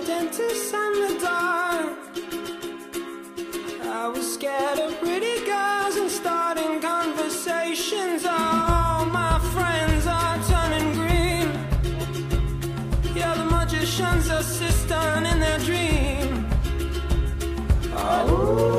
the dentist and the dark. I was scared of pretty girls and starting conversations. All my friends are turning green. Yeah, the magician's assistant in their dream. Oh,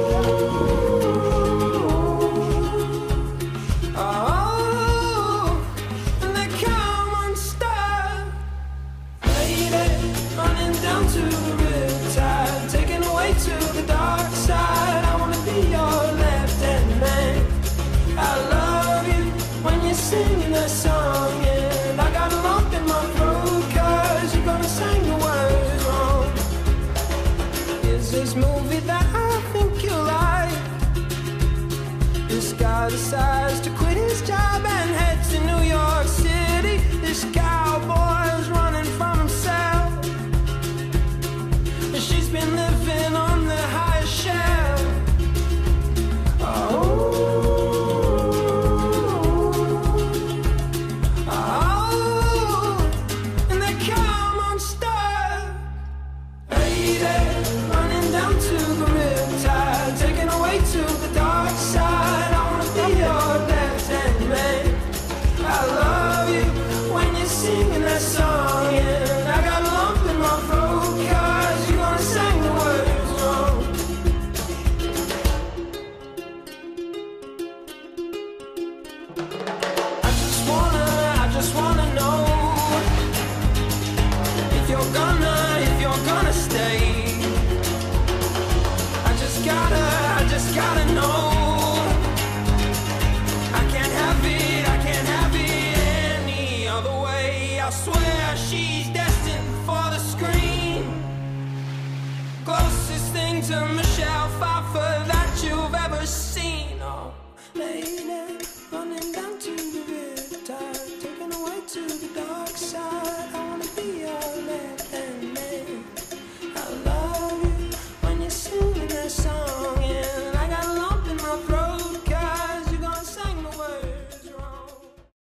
singing that song, and I got a lump in my throat, 'cause you're gonna sing the words wrong. Is this movie that I think you like? This guy decides to quit his job and heads to New York City. This cowboy's running from himself, and she's been living on the highest shelf. Oh, singing that song, and I got a lump in my throat, 'cause you gonna sing the words wrong. I just wanna know if you're gonna stay. I just gotta know. I swear she's destined for the screen. Closest thing to Michelle Pfeiffer that you've ever seen. Oh, lady.